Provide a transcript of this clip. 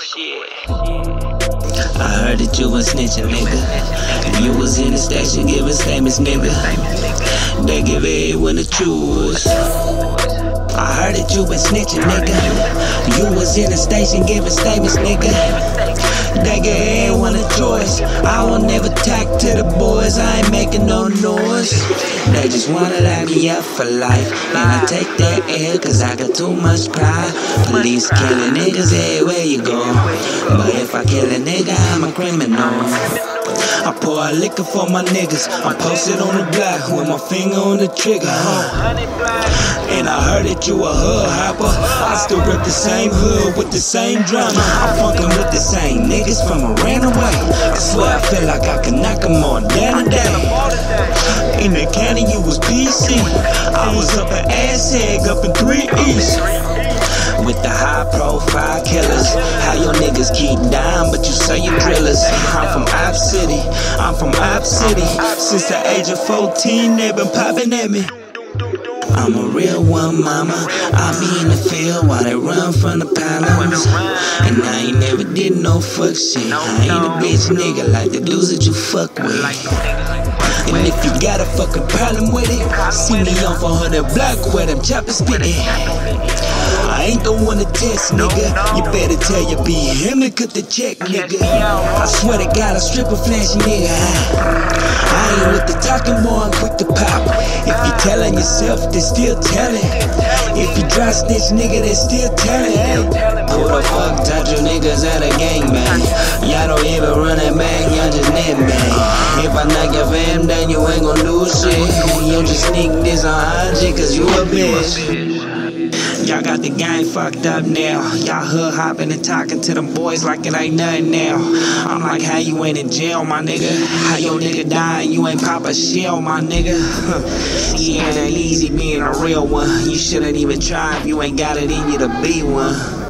shit. I heard that you was snitching, nigga. You was in the station giving statements, nigga. They give everyone a choose. I heard that you been snitching, nigga. You was in the station giving statements, nigga. Nigga, ain't want a choice. I will never talk to the boys. I ain't making no noise. They just wanna lock me up for life, and I take that L cause I got too much pride. Police killing niggas everywhere you go, but if I kill a nigga, I'm a criminal. I pour a liquor for my niggas. I'm posted on the block with my finger on the trigger, And I heard that you a hood hopper. I still rip the same hood with the same drama. I'm fucking with the same niggas from around the way. I swear I feel like I can knock them all down today. In the county you was PC, I was up in Ass Egg, up in 3 East with the high profile killers. How your niggas keep dying but you say you drillers. I'm from Op City, I'm from Op City. Since the age of 14 they been popping at me. I'm a real one, mama. I be in the field while they run from the problems. And I ain't never did no fuck shit. I ain't a bitch nigga like the dudes that you fuck with. And if you got a fucking problem with it, see me on 400 block where them choppers spitting. I ain't the one to test, nigga. You better tell your B him to cut the check, nigga. I swear to God, I strip a flashy nigga. I ain't with the talking boy, I'm quick to pop. If you telling yourself, they still telling. If you dry snitch, nigga, they still telling. Who the fuck taught you niggas at a gangbang? Y'all don't even run it back, y'all just net bang. If I knock your fam down, you ain't gon' do shit. You just sneak this on IG cause you a bitch. Y'all got the game fucked up now. Y'all hood hopping and talking to them boys like it ain't nothing now. I'm like, how you ain't in jail, my nigga? How your nigga died, you ain't pop a shell, my nigga? Yeah, it ain't easy being a real one. You shouldn't even try if you ain't got it in you to be one.